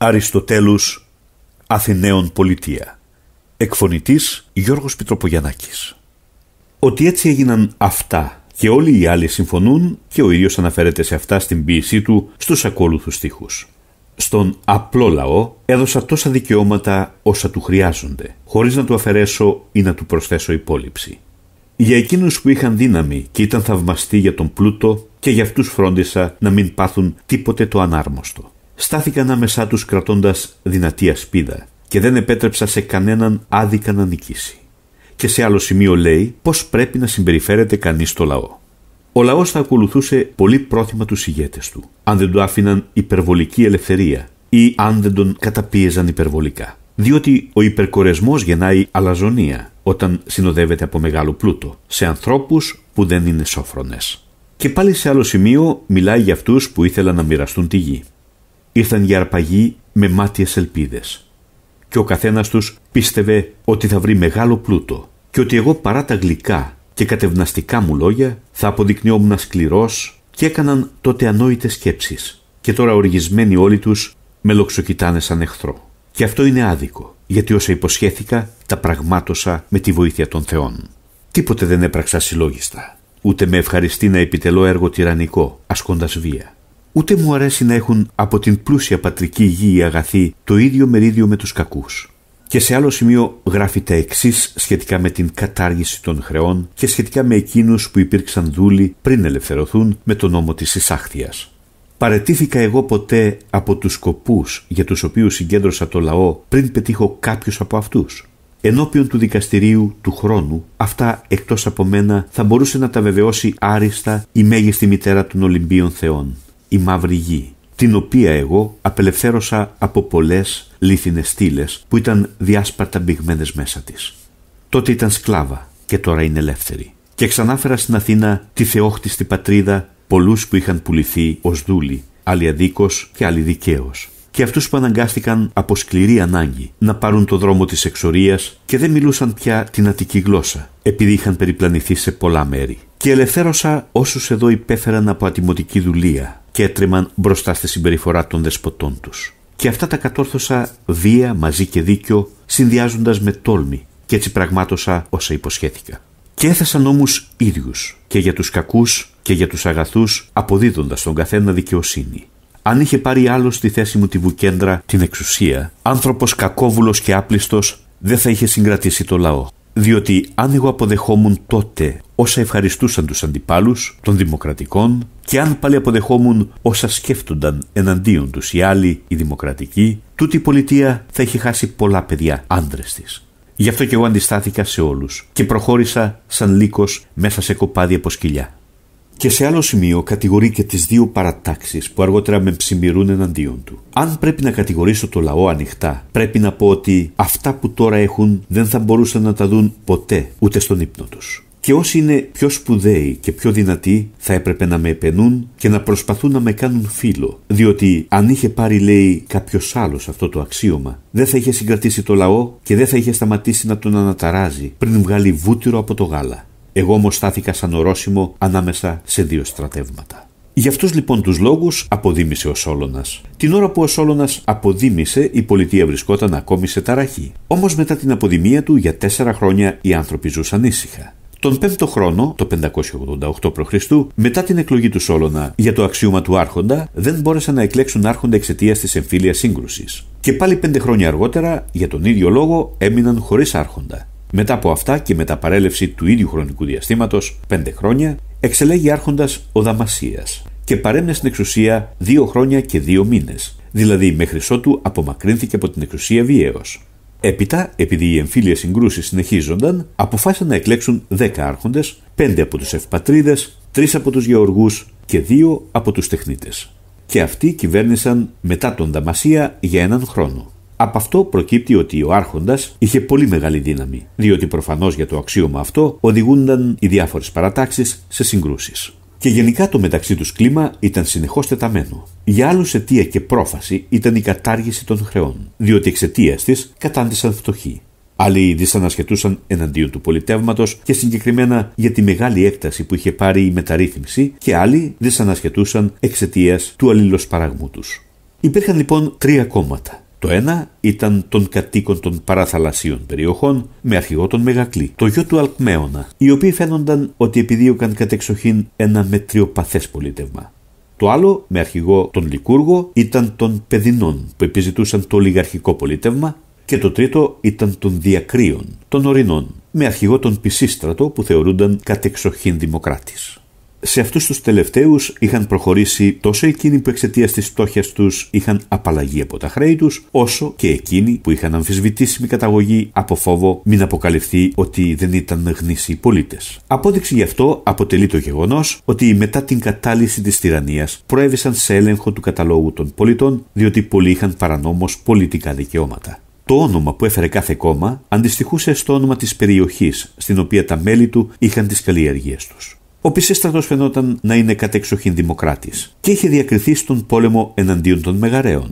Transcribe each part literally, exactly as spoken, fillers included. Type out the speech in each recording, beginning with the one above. Αριστοτέλους, Αθηναίων Πολιτεία. Εκφωνητής Γιώργος Πιτροπογιαννάκης. Ότι έτσι έγιναν αυτά και όλοι οι άλλοι συμφωνούν και ο ίδιος αναφέρεται σε αυτά στην ποίησή του στους ακόλουθους στίχους. Στον απλό λαό έδωσα τόσα δικαιώματα όσα του χρειάζονται, χωρίς να του αφαιρέσω ή να του προσθέσω υπόλοιψη. Για εκείνους που είχαν δύναμη και ήταν θαυμαστοί για τον πλούτο και για αυτούς φρόντισα να μην πάθουν τίποτε το ανάρμοστο. Στάθηκα ανάμεσά τους κρατώντας δυνατή ασπίδα και δεν επέτρεψα σε κανέναν άδικα να νικήσει. Και σε άλλο σημείο λέει πώς πρέπει να συμπεριφέρεται κανείς στο λαό. Ο λαός θα ακολουθούσε πολύ πρόθυμα τους ηγέτες του, αν δεν του άφηναν υπερβολική ελευθερία ή αν δεν τον καταπίεζαν υπερβολικά. Διότι ο υπερκορεσμός γεννάει αλαζονία όταν συνοδεύεται από μεγάλο πλούτο, σε ανθρώπους που δεν είναι σόφρονες. Και πάλι σε άλλο σημείο μιλάει για αυτούς που ήθελαν να μοιραστούν τη γη. Ήρθαν για αρπαγή με μάτιες ελπίδες. Και ο καθένας τους πίστευε ότι θα βρει μεγάλο πλούτο και ότι εγώ παρά τα γλυκά και κατευναστικά μου λόγια θα αποδεικνύομουν σκληρός και έκαναν τότε ανόητες σκέψεις και τώρα οργισμένοι όλοι τους με λοξοκοιτάνε σαν εχθρό. Και αυτό είναι άδικο, γιατί όσα υποσχέθηκα τα πραγμάτωσα με τη βοήθεια των θεών. Τίποτε δεν έπραξα συλλόγιστα, ούτε με ευχαριστεί να επιτελώ έργο τυραννικό, ασκώντας βία. Ούτε μου αρέσει να έχουν από την πλούσια πατρική γη οι αγαθοί το ίδιο μερίδιο με τους κακούς. Και σε άλλο σημείο γράφει τα εξής σχετικά με την κατάργηση των χρεών και σχετικά με εκείνους που υπήρξαν δούλοι πριν ελευθερωθούν με τον νόμο της εισάχθειας. Παρετήθηκα εγώ ποτέ από τους σκοπούς για τους οποίους συγκέντρωσα το λαό πριν πετύχω κάποιους από αυτούς. Ενώπιον του δικαστηρίου του χρόνου, αυτά εκτός από μένα θα μπορούσε να τα βεβαιώσει άριστα η μέγιστη μητέρα των Ολυμπίων Θεών, η Μαύρη Γη, την οποία εγώ απελευθέρωσα από πολλές λίθινες στήλες που ήταν διάσπαρτα μπηγμένες μέσα της. Τότε ήταν σκλάβα και τώρα είναι ελεύθερη. Και ξανάφερα στην Αθήνα τη θεόχτιστη πατρίδα πολλούς που είχαν πουληθεί ως δούλοι, άλλοι αδίκως και άλλοι δικαίως, και αυτούς που αναγκάστηκαν από σκληρή ανάγκη να πάρουν το δρόμο της εξορίας και δεν μιλούσαν πια την αττική γλώσσα, επειδή είχαν περιπλανηθεί σε πολλά μέρη. Και ελευθέρωσα όσους εδώ υπέφεραν από ατιμωτική δουλεία και έτρεμαν μπροστά στη συμπεριφορά των δεσποτών τους. Και αυτά τα κατόρθωσα βία μαζί και δίκιο, συνδυάζοντας με τόλμη, και έτσι πραγμάτωσα όσα υποσχέθηκα. Και έθεσα νόμους ίδιους και για τους κακούς και για τους αγαθούς, αποδίδοντας τον καθένα δικαιοσύνη. Αν είχε πάρει άλλος στη θέση μου τη βουκέντρα, την εξουσία, άνθρωπος κακόβουλος και άπλιστος, δεν θα είχε συγκρατήσει το λαό. Διότι αν εγώ αποδεχόμουν τότε όσα ευχαριστούσαν τους αντιπάλους των δημοκρατικών και αν πάλι αποδεχόμουν όσα σκέφτονταν εναντίον τους οι άλλοι, οι δημοκρατικοί, τούτη η πολιτεία θα είχε χάσει πολλά παιδιά άντρες της. Γι' αυτό και εγώ αντιστάθηκα σε όλους και προχώρησα σαν λύκος μέσα σε κοπάδι από σκυλιά. Και σε άλλο σημείο κατηγορεί και τις δύο παρατάξεις που αργότερα με ψημιρούν εναντίον του. Αν πρέπει να κατηγορήσω το λαό ανοιχτά, πρέπει να πω ότι αυτά που τώρα έχουν δεν θα μπορούσαν να τα δουν ποτέ ούτε στον ύπνο τους. Και όσοι είναι πιο σπουδαίοι και πιο δυνατοί θα έπρεπε να με επενούν και να προσπαθούν να με κάνουν φίλο, διότι αν είχε πάρει, λέει, κάποιος άλλος αυτό το αξίωμα, δεν θα είχε συγκρατήσει το λαό και δεν θα είχε σταματήσει να τον αναταράζει πριν βγάλει βούτυρο από το γάλα. Εγώ όμως στάθηκα σαν ορόσημο ανάμεσα σε δύο στρατεύματα. Γι' αυτούς λοιπόν τους λόγους αποδίμησε ο Σόλωνας. Την ώρα που ο Σόλωνας αποδίμησε, η πολιτεία βρισκόταν ακόμη σε ταραχή. Όμως μετά την αποδημία του για τέσσερα χρόνια οι άνθρωποι ζούσαν ήσυχα. Τον πέμπτο χρόνο, το πεντακόσια ογδόντα οκτώ προ Χριστού, μετά την εκλογή του Σόλωνα για το αξίωμα του Άρχοντα, δεν μπόρεσαν να εκλέξουν Άρχοντα εξαιτίας της εμφύλιας σύγκρουσης. Και πάλι πέντε χρόνια αργότερα, για τον ίδιο λόγο, έμειναν χωρίς Άρχοντα. Μετά από αυτά και μετά παρέλευση του ίδιου χρονικού διαστήματος, πέντε χρόνια, εξελέγει άρχοντας ο Δαμασίας και παρέμεινε στην εξουσία δύο χρόνια και δύο μήνες, δηλαδή μέχρι ότου απομακρύνθηκε από την εξουσία βιαίως. Έπειτα, επειδή οι εμφύλιες συγκρούσεις συνεχίζονταν, αποφάσισαν να εκλέξουν δέκα άρχοντες, πέντε από τους Ευπατρίδες, τρεις από τους Γεωργούς και δύο από τους Τεχνίτες. Και αυτοί κυβέρνησαν μετά τον Δαμασία για έναν χρόνο. Από αυτό προκύπτει ότι ο Άρχοντας είχε πολύ μεγάλη δύναμη, διότι προφανώς για το αξίωμα αυτό οδηγούνταν οι διάφορες παρατάξεις σε συγκρούσεις. Και γενικά το μεταξύ τους κλίμα ήταν συνεχώς τεταμένο. Για άλλους αιτία και πρόφαση ήταν η κατάργηση των χρεών, διότι εξαιτίας της κατάντησαν φτωχοί. Άλλοι δυσανασχετούσαν εναντίον του πολιτεύματος και συγκεκριμένα για τη μεγάλη έκταση που είχε πάρει η μεταρρύθμιση, και άλλοι δυσανασχετούσαν εξαιτίας του αλληλοσπαραγμού τους. Υπήρχαν λοιπόν τρία κόμματα. Το ένα ήταν των κατοίκων των παραθαλασσίων περιοχών με αρχηγό τον Μεγακλή, το γιο του Αλκμέωνα, οι οποίοι φαίνονταν ότι επιδίωκαν κατεξοχήν ένα μετριοπαθές πολίτευμα. Το άλλο, με αρχηγό τον Λικούργο, ήταν των Παιδινών που επιζητούσαν το ολιγαρχικό πολίτευμα, και το τρίτο ήταν των Διακρίων, των Ορεινών, με αρχηγό τον Πεισίστρατο που θεωρούνταν κατεξοχήν δημοκράτης. Σε αυτούς τους τελευταίους είχαν προχωρήσει τόσο εκείνοι που εξαιτίας της φτώχειας τους είχαν απαλλαγεί από τα χρέη τους, όσο και εκείνοι που είχαν αμφισβητήσιμη καταγωγή από φόβο μην αποκαλυφθεί ότι δεν ήταν γνήσιοι πολίτες. Απόδειξη γι' αυτό αποτελεί το γεγονός ότι μετά την κατάλυση της τυραννίας προέβησαν σε έλεγχο του καταλόγου των πολιτών, διότι πολλοί είχαν παρανόμως πολιτικά δικαιώματα. Το όνομα που έφερε κάθε κόμμα αντιστοιχούσε στο όνομα της περιοχής στην οποία τα μέλη του είχαν τις καλλιεργίες τους. Ο Πεισίστρατος φαινόταν να είναι κατεξοχήν δημοκράτης και είχε διακριθεί στον πόλεμο εναντίον των Μεγαραίων.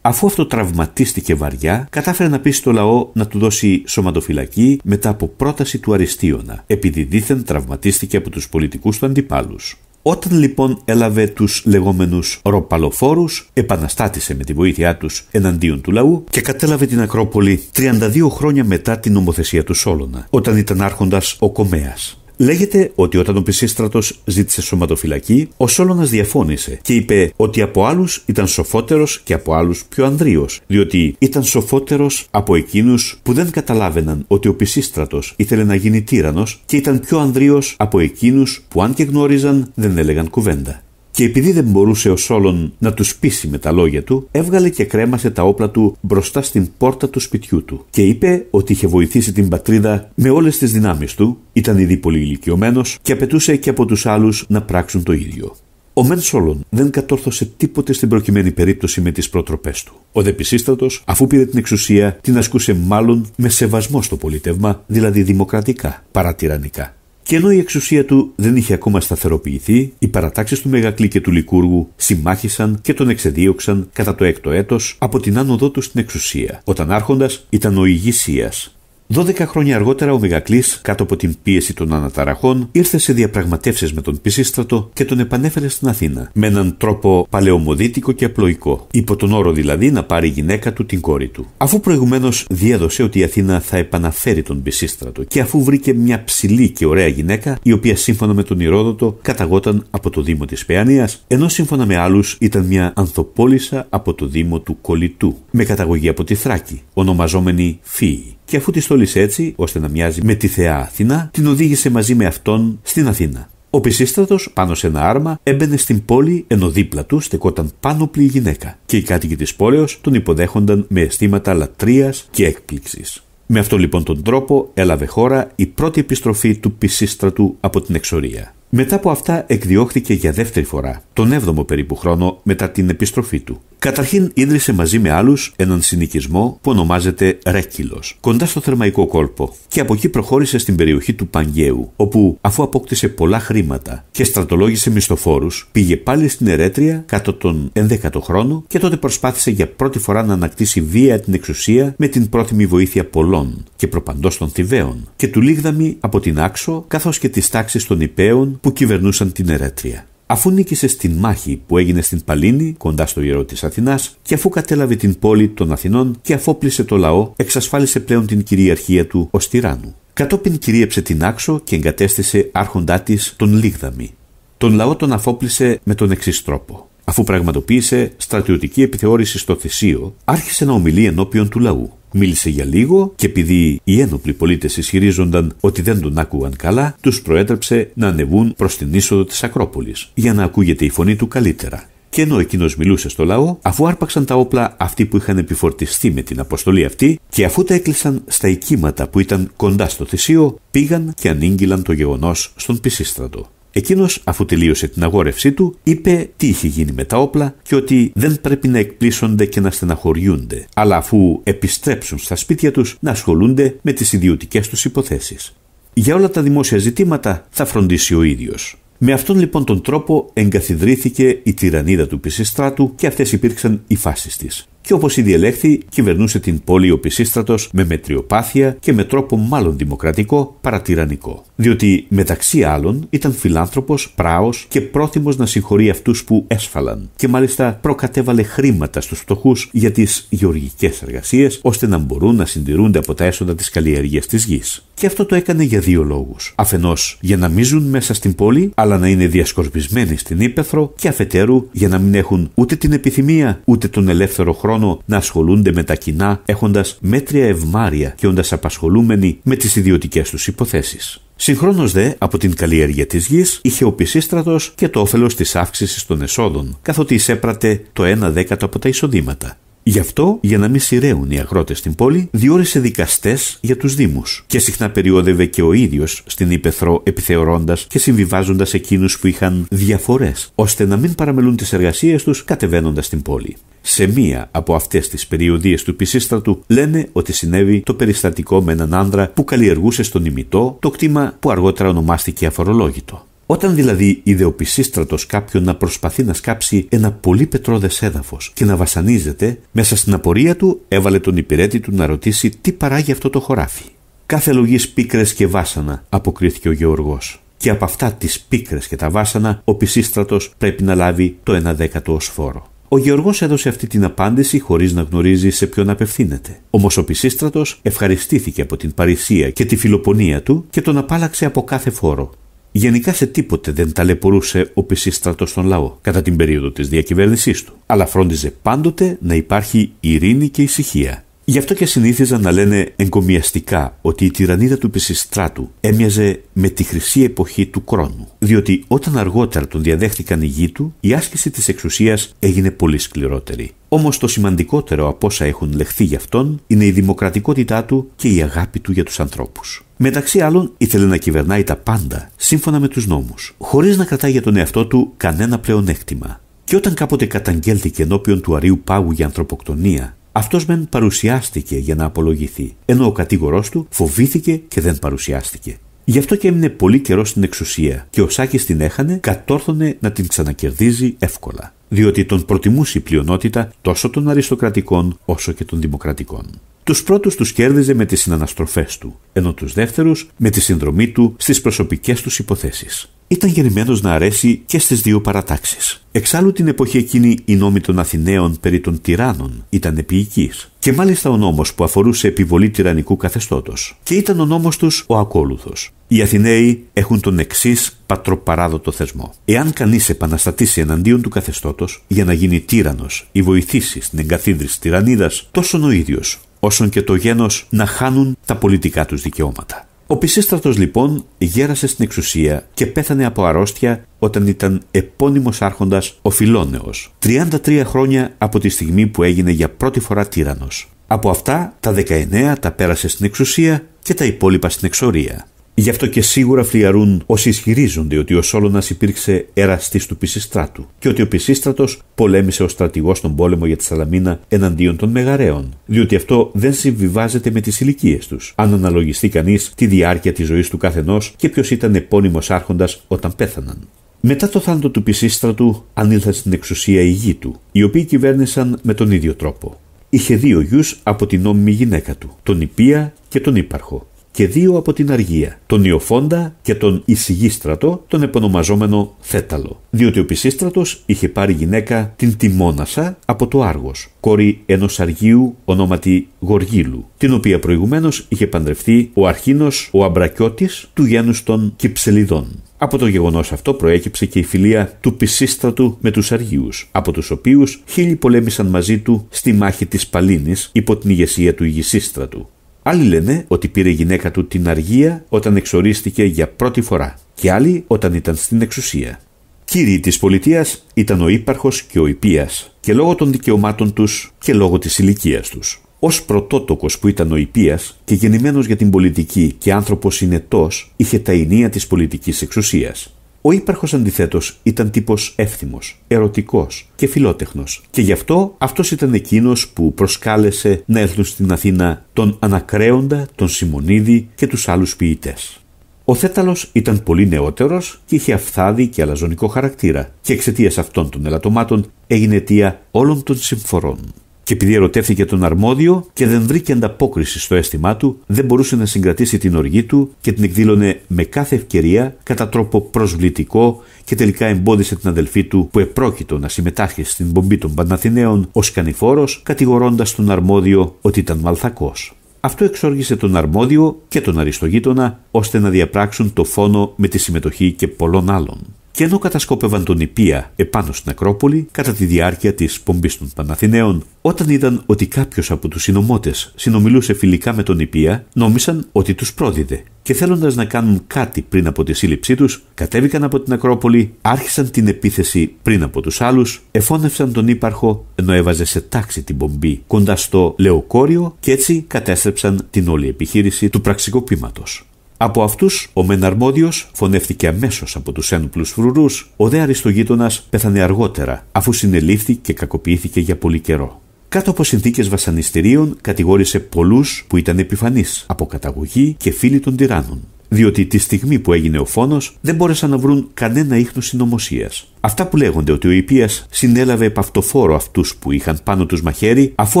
Αφού αυτό τραυματίστηκε βαριά, κατάφερε να πείσει το λαό να του δώσει σωματοφυλακή μετά από πρόταση του Αριστίωνα, επειδή δήθεν τραυματίστηκε από τους πολιτικούς του αντιπάλους. Όταν λοιπόν έλαβε τους λεγόμενους ροπαλοφόρους, επαναστάτησε με τη βοήθειά τους εναντίον του λαού και κατέλαβε την Ακρόπολη τριάντα δύο χρόνια μετά την νομοθεσία του Σόλωνα, όταν ήταν άρχοντας ο Κομαίας. Λέγεται ότι όταν ο Πεισίστρατος ζήτησε σωματοφυλακή, ο Σόλωνας διαφώνησε και είπε ότι από άλλους ήταν σοφότερος και από άλλους πιο ανδρείος, διότι ήταν σοφότερος από εκείνους που δεν καταλάβαιναν ότι ο Πεισίστρατος ήθελε να γίνει τύρανος και ήταν πιο ανδρείος από εκείνους που, αν και γνώριζαν, δεν έλεγαν κουβέντα. Και επειδή δεν μπορούσε ο Σόλων να τους πείσει με τα λόγια του, έβγαλε και κρέμασε τα όπλα του μπροστά στην πόρτα του σπιτιού του και είπε ότι είχε βοηθήσει την πατρίδα με όλες τις δυνάμεις του, ήταν ήδη πολύ ηλικιωμένος και απαιτούσε και από τους άλλους να πράξουν το ίδιο. Ο μεν Σόλων δεν κατόρθωσε τίποτε στην προκειμένη περίπτωση με τις προτροπές του. Ο δε Πεισίστρατος, αφού πήρε την εξουσία, την ασκούσε μάλλον με σεβασμό στο πολίτευμα, δηλαδή δημοκρατικά, παρατυρανικά. Και ενώ η εξουσία του δεν είχε ακόμα σταθεροποιηθεί, οι παρατάξεις του Μεγακλή και του Λικούργου συμμάχησαν και τον εξεδίωξαν κατά το έκτο έτος από την άνοδό του στην εξουσία, όταν άρχοντας ήταν ο Ηγησίας. Δώδεκα χρόνια αργότερα ο Μεγακλής, κάτω από την πίεση των αναταραχών, ήρθε σε διαπραγματεύσεις με τον Πεισίστρατο και τον επανέφερε στην Αθήνα, με έναν τρόπο παλαιομοδίτικο και απλοϊκό, υπό τον όρο δηλαδή να πάρει η γυναίκα του την κόρη του. Αφού προηγουμένως διέδωσε ότι η Αθήνα θα επαναφέρει τον Πεισίστρατο και αφού βρήκε μια ψηλή και ωραία γυναίκα, η οποία σύμφωνα με τον Ηρόδοτο καταγόταν από το Δήμο της Παιανίας, ενώ σύμφωνα με άλλους ήταν μια ανθοπόλισσα από το Δήμο του Κολυτού, με καταγωγή από τη Θράκη, ονομαζόμενη Φύη. Και αφού τη στόλισε έτσι, ώστε να μοιάζει με τη θεά Αθήνα, την οδήγησε μαζί με αυτόν στην Αθήνα. Ο Πεισίστρατος, πάνω σε ένα άρμα, έμπαινε στην πόλη, ενώ δίπλα του στεκόταν πάνωπλη η γυναίκα, και οι κάτοικοι της πόλεως τον υποδέχονταν με αισθήματα λατρείας και έκπληξης. Με αυτόν λοιπόν τον τρόπο έλαβε χώρα η πρώτη επιστροφή του Πεισίστρατου από την εξορία. Μετά από αυτά εκδιώχθηκε για δεύτερη φορά, τον έβδομο περίπου χρόνο μετά την επιστροφή του. Καταρχήν ίδρυσε μαζί με άλλους έναν συνοικισμό που ονομάζεται Ρέκυλος, κοντά στο Θερμαϊκό κόλπο, και από εκεί προχώρησε στην περιοχή του Παγγαίου, όπου αφού απόκτησε πολλά χρήματα και στρατολόγησε μισθοφόρους, πήγε πάλι στην Ερέτρια κάτω τον ενδέκατο χρόνο και τότε προσπάθησε για πρώτη φορά να ανακτήσει βία την εξουσία με την πρόθυμη βοήθεια πολλών και προπαντός των Θηβαίων και του Λίγδαμη από την Άξο, καθώς και τις τάξεις των Ιππαίων που κυβερνούσαν την Ερέτρια. Αφού νίκησε στην μάχη που έγινε στην Παλίνη, κοντά στο ιερό της Αθηνάς, και αφού κατέλαβε την πόλη των Αθηνών και αφόπλισε το λαό, εξασφάλισε πλέον την κυριαρχία του ως τυράννου. Κατόπιν κυρίεψε την Άξο και εγκατέστησε άρχοντά της τον Λίγδαμη. Τον λαό τον αφόπλισε με τον εξής τρόπο. Αφού πραγματοποίησε στρατιωτική επιθεώρηση στο Θησίο, άρχισε να ομιλεί ενώπιον του λαού. Μίλησε για λίγο και επειδή οι ένοπλοι πολίτες ισχυρίζονταν ότι δεν τον άκουγαν καλά, τους προέτρεψε να ανεβούν προς την είσοδο της Ακρόπολης για να ακούγεται η φωνή του καλύτερα. Και ενώ εκείνος μιλούσε στο λαό, αφού άρπαξαν τα όπλα αυτοί που είχαν επιφορτιστεί με την αποστολή αυτή και αφού τα έκλεισαν στα οικίματα που ήταν κοντά στο Θησίο, πήγαν και ανήγγυλαν το γεγονός στον Πεισίστρατο. Εκείνος, αφού τελείωσε την αγόρευσή του, είπε τι είχε γίνει με τα όπλα και ότι δεν πρέπει να εκπλήσονται και να στεναχωριούνται, αλλά αφού επιστρέψουν στα σπίτια τους να ασχολούνται με τις ιδιωτικές τους υποθέσεις. Για όλα τα δημόσια ζητήματα θα φροντίσει ο ίδιος. Με αυτόν λοιπόν τον τρόπο εγκαθιδρύθηκε η τυραννίδα του Πεισίστρατου και αυτές υπήρξαν οι φάσεις της. και όπως ήδη ελέγχθη, κυβερνούσε την πόλη ο Πεισίστρατος με μετριοπάθεια και με τρόπο μάλλον δημοκρατικό παρά τυραννικό. Διότι μεταξύ άλλων ήταν φιλάνθρωπος, πράος και πρόθυμος να συγχωρεί αυτούς που έσφαλαν, και μάλιστα προκατέβαλε χρήματα στους φτωχούς για τις γεωργικές εργασίες, ώστε να μπορούν να συντηρούνται από τα έσοδα της καλλιέργειας της γης. Και αυτό το έκανε για δύο λόγους. Αφενός για να μην ζουν μέσα στην πόλη, αλλά να είναι διασκορπισμένοι στην ύπαιθρο, και αφετέρου για να μην έχουν ούτε την επιθυμία ούτε τον ελεύθερο χρόνο να ασχολούνται με τα κοινά, έχοντας μέτρια ευμάρεια και όντας απασχολούμενοι με τις ιδιωτικές τους υποθέσεις. Συγχρόνως δε, από την καλλιέργεια της γης είχε ο Πεισίστρατος και το όφελος της αύξησης των εσόδων, καθότι εισέπρατε το ένα δέκατο από τα εισοδήματα. Γι' αυτό, για να μην σειραίουν οι αγρότες στην πόλη, διόρισε δικαστές για τους δήμους και συχνά περιόδευε και ο ίδιος στην ύπαιθρο, επιθεωρώντας και συμβιβάζοντας εκείνους που είχαν διαφορές, ώστε να μην παραμελούν τις εργασίες τους κατεβαίνοντας στην πόλη. Σε μία από αυτές τις περιοδίες του Πεισίστρατου λένε ότι συνέβη το περιστατικό με έναν άνδρα που καλλιεργούσε στον Υμηττό το κτήμα που αργότερα ονομάστηκε Αφορολόγητο. Όταν δηλαδή είδε ο Πεισίστρατος κάποιον να προσπαθεί να σκάψει ένα πολύ πετρώδες έδαφος και να βασανίζεται, μέσα στην απορία του έβαλε τον υπηρέτη του να ρωτήσει τι παράγει αυτό το χωράφι. «Κάθε λογής πίκρες και βάσανα», αποκρίθηκε ο Γεωργός. Και από αυτά τις πίκρες και τα βάσανα ο Πεισίστρατος πρέπει να λάβει το ένα δέκατο ως φόρο. Ο Γεωργός έδωσε αυτή την απάντηση χωρίς να γνωρίζει σε ποιον απευθύνεται. Όμως ο Πεισίστρατος ευχαριστήθηκε από την παρησία και τη φιλοπονία του και τον απάλαξε από κάθε φόρο. Γενικά σε τίποτε δεν ταλαιπωρούσε ο Πεισίστρατος τον λαό κατά την περίοδο της διακυβέρνησής του, αλλά φρόντιζε πάντοτε να υπάρχει ειρήνη και ησυχία. Γι' αυτό και συνήθιζαν να λένε εγκομιαστικά ότι η τυραννίδα του Πεισίστρατου έμοιαζε με τη χρυσή εποχή του Κρόνου, διότι όταν αργότερα τον διαδέχτηκαν οι γη του, η άσκηση της εξουσίας έγινε πολύ σκληρότερη. Όμως το σημαντικότερο από όσα έχουν λεχθεί γι' αυτόν είναι η δημοκρατικότητά του και η αγάπη του για τους ανθρώπους. Μεταξύ άλλων, ήθελε να κυβερνάει τα πάντα σύμφωνα με τους νόμους, χωρίς να κρατάει για τον εαυτό του κανένα πλεονέκτημα. Και όταν κάποτε καταγγέλθηκε ενώπιον του Αρίου Πάγου για ανθρωποκτονία, αυτός μεν παρουσιάστηκε για να απολογηθεί, ενώ ο κατήγορός του φοβήθηκε και δεν παρουσιάστηκε. Γι' αυτό και έμεινε πολύ καιρό στην εξουσία και ο Σάκης την έχανε, κατόρθωνε να την ξανακερδίζει εύκολα, διότι τον προτιμούσε η πλειονότητα τόσο των αριστοκρατικών όσο και των δημοκρατικών. Τους πρώτους τους κέρδιζε με τις συναναστροφές του, ενώ τους δεύτερους με τη συνδρομή του στις προσωπικές τους υποθέσεις. Ήταν γεννημένος να αρέσει και στις δύο παρατάξεις. Εξάλλου την εποχή εκείνη οι νόμοι των Αθηναίων περί των τυράννων ήταν επιοικείς, και μάλιστα ο νόμος που αφορούσε επιβολή τυραννικού καθεστώτος. Και ήταν ο νόμος τους ο ακόλουθος. Οι Αθηναίοι έχουν τον εξής πατροπαράδοτο θεσμό. Εάν κανείς επαναστατήσει εναντίον του καθεστώτος για να γίνει τύραννος ή βοηθήσει στην εγκαθίδρυση τυραννίδας, τόσο ο ίδιος, όσον και το γένος να χάνουν τα πολιτικά τους δικαιώματα. Ο Πεισίστρατος λοιπόν γέρασε στην εξουσία και πέθανε από αρρώστια όταν ήταν επώνυμος άρχοντας ο Φιλόνεος, τριάντα τρία χρόνια από τη στιγμή που έγινε για πρώτη φορά τύραννος. Από αυτά τα δεκαεννέα τα πέρασε στην εξουσία και τα υπόλοιπα στην εξορία. Γι' αυτό και σίγουρα φλιαρούν όσοι ισχυρίζονται ότι ο Σόλωνας υπήρξε εραστής του Πεισίστρατου και ότι ο Πεισίστρατος πολέμησε ως στρατηγός στον πόλεμο για τη Σαλαμίνα εναντίον των Μεγαραίων, διότι αυτό δεν συμβιβάζεται με τις ηλικίες τους, αν αναλογιστεί κανείς τη διάρκεια της ζωής του καθενός και ποιος ήταν επώνυμος άρχοντας όταν πέθαναν. Μετά το θάνατο του Πεισίστρατου ανήλθαν στην εξουσία οι γη του, οι οποίοι κυβέρνησαν με τον ίδιο τρόπο. Είχε δύο γιους από την νόμιμη γυναίκα του, τον Ιππία και τον Ύπαρχο, και δύο από την Αργία, τον Ιωφόντα και τον Ισηγίστρατο, τον επωνομαζόμενο Θέταλο, διότι ο Πεισίστρατος είχε πάρει γυναίκα την Τιμόνασα από το Άργος, κόρη ενός Αργίου ονόματι Γοργύλου, την οποία προηγουμένως είχε παντρευτεί ο Αρχίνος ο Αμπρακιώτης του γένους των Κυψελιδών. Από το γεγονός αυτό προέκυψε και η φιλία του Πεισίστρατου με τους Αργίους, από τους οποίους χίλιοι πολέμησαν μαζί του στη μάχη της Παλίνης υπό την ηγεσία του Ηγησίστρατου. Άλλοι λένε ότι πήρε η γυναίκα του την Αργία όταν εξορίστηκε για πρώτη φορά και άλλοι όταν ήταν στην εξουσία. Κύριοι της πολιτείας ήταν ο Ύπαρχος και ο Ιππίας και λόγω των δικαιωμάτων τους και λόγω της ηλικίας τους. Ως πρωτότοκος που ήταν ο Ιππίας και γεννημένος για την πολιτική και άνθρωπος συνετός, είχε τα ηνία της πολιτικής εξουσίας. Ο Ύπαρχος αντιθέτως ήταν τύπος εύθυμος, ερωτικός και φιλότεχνος και γι' αυτό αυτός ήταν εκείνος που προσκάλεσε να έρθουν στην Αθήνα τον Ανακρέοντα, τον Σιμωνίδη και τους άλλους ποιητές. Ο Θέταλος ήταν πολύ νεότερος και είχε αυθάδη και αλαζονικό χαρακτήρα και εξαιτίας αυτών των ελαττωμάτων έγινε αιτία όλων των συμφορών. και επειδή ερωτεύθηκε τον Αρμόδιο και δεν βρήκε ανταπόκριση στο αίσθημά του, δεν μπορούσε να συγκρατήσει την οργή του και την εκδήλωνε με κάθε ευκαιρία κατά τρόπο προσβλητικό και τελικά εμπόδισε την αδελφή του που επρόκειτο να συμμετάσχει στην πομπή των Παναθηναίων ως κανηφόρος, κατηγορώντας τον Αρμόδιο ότι ήταν μαλθακός. Αυτό εξόργησε τον Αρμόδιο και τον Αριστογείτονα ώστε να διαπράξουν το φόνο με τη συμμετοχή και πολλών άλλων. Και ενώ κατασκόπευαν τον Ιππία επάνω στην Ακρόπολη κατά τη διάρκεια της πομπής των Παναθηναίων, όταν είδαν ότι κάποιος από τους συνωμότες συνομιλούσε φιλικά με τον Ιππία, νόμισαν ότι τους πρόδιδε και θέλοντας να κάνουν κάτι πριν από τη σύλληψή τους, κατέβηκαν από την Ακρόπολη, άρχισαν την επίθεση πριν από τους άλλους, εφώνευσαν τον Ύπαρχο ενώ έβαζε σε τάξη την πομπή κοντά στο Λεοκόριο και έτσι κατέστρεψαν την όλη επιχείρηση του πραξικοπήματος. Από αυτούς, ο μεν Αρμόδιος φωνεύτηκε αμέσως από τους ένοπλους φρουρούς, ο δε Αριστογείτονας πέθανε αργότερα, αφού συνελήφθη και κακοποιήθηκε για πολύ καιρό. Κάτω από συνθήκες βασανιστηρίων, κατηγόρησε πολλούς που ήταν επιφανείς, από καταγωγή και φίλοι των τυράννων, διότι τη στιγμή που έγινε ο φόνος δεν μπόρεσαν να βρουν κανένα ίχνος συνωμοσίας. Αυτά που λέγονται ότι ο Ιππίας συνέλαβε επ' αυτοφόρο αυτούς που είχαν πάνω τους μαχαίρι, αφού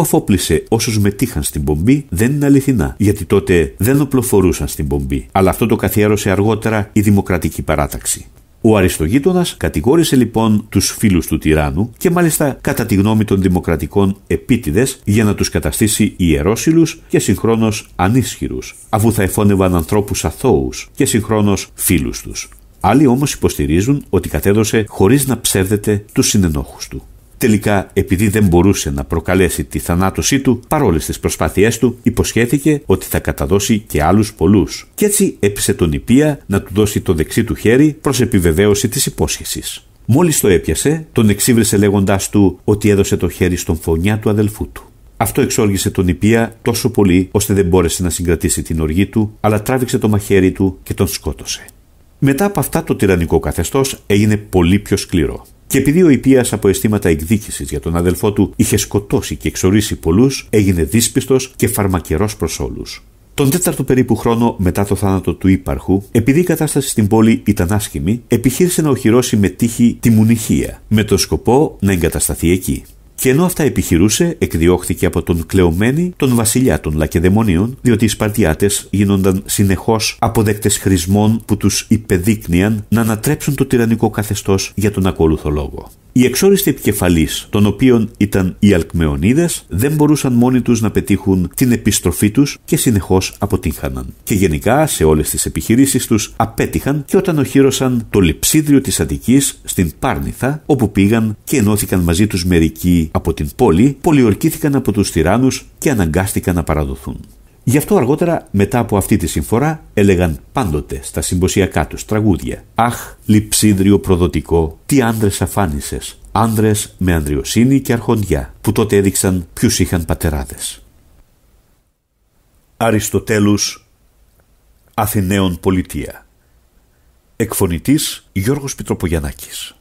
αφόπλησε όσους μετήχαν στην πομπή, δεν είναι αληθινά, γιατί τότε δεν οπλοφορούσαν στην πομπή, αλλά αυτό το καθιέρωσε αργότερα η Δημοκρατική Παράταξη. Ο Αριστογείτονας κατηγόρησε λοιπόν τους φίλους του τυράννου και μάλιστα κατά τη γνώμη των δημοκρατικών επίτηδες για να τους καταστήσει ιερόσιλους και συγχρόνως ανίσχυρους, αφού θα εφώνευαν ανθρώπους αθώους και συγχρόνως φίλους τους. Άλλοι όμως υποστηρίζουν ότι κατέδωσε χωρίς να ψεύδεται τους συνενόχους του. Τελικά, επειδή δεν μπορούσε να προκαλέσει τη θανάτωσή του, παρόλες τις προσπάθειές του, υποσχέθηκε ότι θα καταδώσει και άλλους πολλούς. Κι έτσι έπεισε τον Ιππία να του δώσει το δεξί του χέρι προς επιβεβαίωση της υπόσχεσης. Μόλις το έπιασε, τον εξύβρισε λέγοντάς του ότι έδωσε το χέρι στον φωνιά του αδελφού του. Αυτό εξόργησε τον Ιππία τόσο πολύ, ώστε δεν μπόρεσε να συγκρατήσει την οργή του, αλλά τράβηξε το μαχαίρι του και τον σκότωσε. Μετά από αυτά, το τυραννικό καθεστώς έγινε πολύ πιο σκληρό. Και επειδή ο Ιππίας από αισθήματα εκδίκησης για τον αδελφό του είχε σκοτώσει και εξορίσει πολλούς, έγινε δύσπιστος και φαρμακερός προς όλους. Τον τέταρτο περίπου χρόνο μετά το θάνατο του Ύπαρχου, επειδή η κατάσταση στην πόλη ήταν άσχημη, επιχείρησε να οχυρώσει με τύχη τη Μουνιχία, με τον σκοπό να εγκατασταθεί εκεί. Και ενώ αυτά επιχειρούσε, εκδιώχθηκε από τον Κλεομένη, τον βασιλιά των Λακεδαιμονίων, διότι οι Σπαρτιάτες γίνονταν συνεχώς αποδέκτες χρησμών που τους υπεδείκνυαν να ανατρέψουν το τυραννικό καθεστώς για τον ακόλουθο λόγο. Οι εξόριστοι επικεφαλείς, των οποίων ήταν οι Αλκμεωνίδες, δεν μπορούσαν μόνοι τους να πετύχουν την επιστροφή τους και συνεχώς αποτύχαναν. Και γενικά σε όλες τις επιχειρήσεις τους απέτυχαν και όταν οχύρωσαν το λειψίδριο της Αττικής στην Πάρνηθα, όπου πήγαν και ενώθηκαν μαζί τους μερικοί από την πόλη, πολιορκήθηκαν από τους τυράννους και αναγκάστηκαν να παραδοθούν. Γι' αυτό αργότερα, μετά από αυτή τη συμφορά, έλεγαν πάντοτε στα συμποσιακά τους τραγούδια «Αχ, λειψίδριο προδοτικό, τι άντρες αφάνισες, άντρες με ανδριοσύνη και αρχοντιά», που τότε έδειξαν ποιους είχαν πατεράδες. Αριστοτέλους, Αθηναίων Πολιτεία. Εκφωνητής Γιώργος Πιτροπογιαννάκης.